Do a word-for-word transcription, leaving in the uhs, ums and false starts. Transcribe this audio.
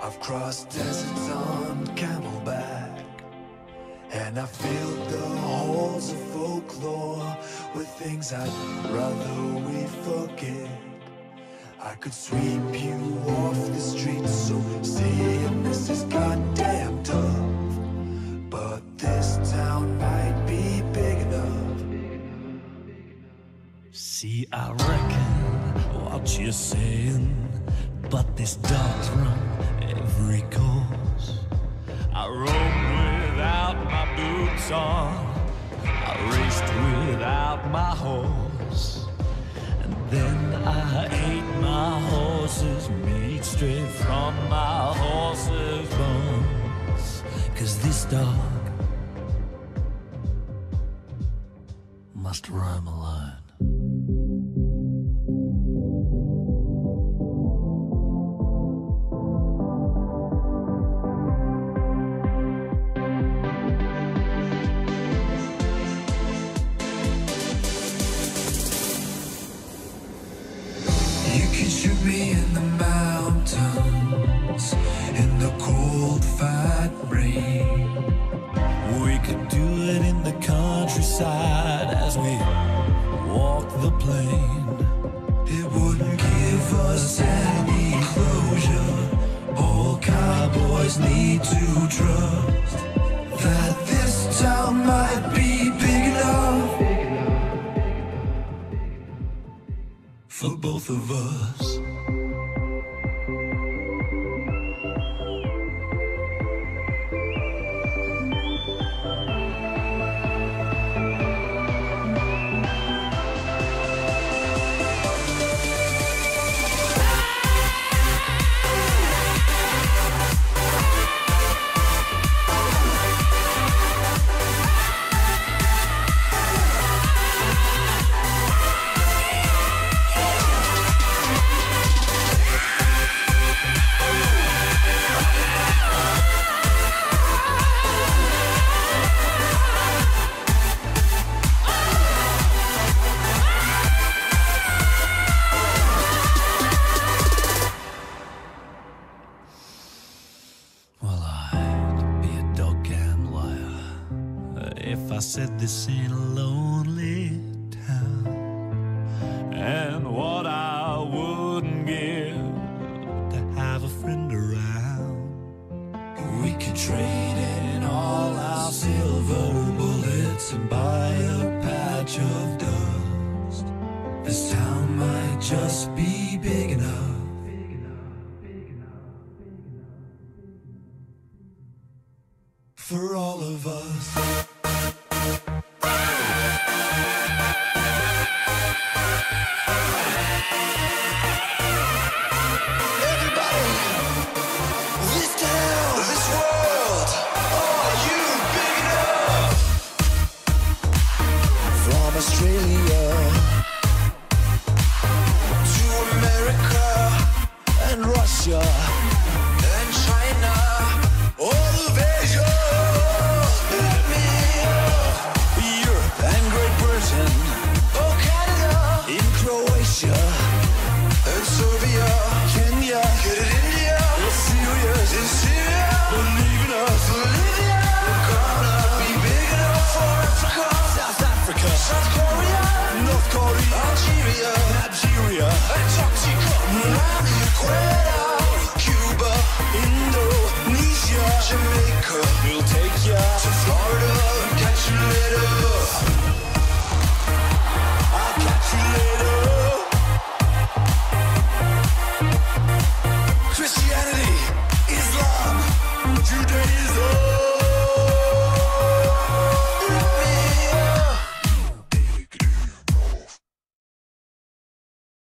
I've crossed deserts on camelback, and I filled the halls of folklore with things I'd rather we forget. I could sweep you off the streets, so seeing this is goddamn tough. But this town might be big enough. See, I reckon what you're saying, but this dog's wrong. Recalls. I roam without my boots on, I raced without my horse, and then I ate my horse's meat straight from my horse's bones. Cause this dog must roam alone. Shoot me in the mountains, in the cold fight rain. We could do it in the countryside as we walk the plain. It wouldn't give us any closure. All cowboys need to trust that this town might be big enough for both of us. If I said this ain't a lonely town, and what I wouldn't give to have a friend around. We could trade in all our silver bullets and buy a patch of dust. This town might just be big enough for all of us. Australia to America and Russia and China, all of Asia, Europe and Great Britain, oh Canada, in Croatia and Serbia, Kenya, get it, India, in Syria, in Syria, believe in us, Bolivia, we're gonna be big enough for Africa, South Africa, South Korea, North Korea, Algeria, Nigeria, Antarctica, Malawi, Ecuador, Cuba, Indonesia, Jamaica. We'll take ya to Florida and catch you later. I'll catch you later. Christianity, Islam, Judaism.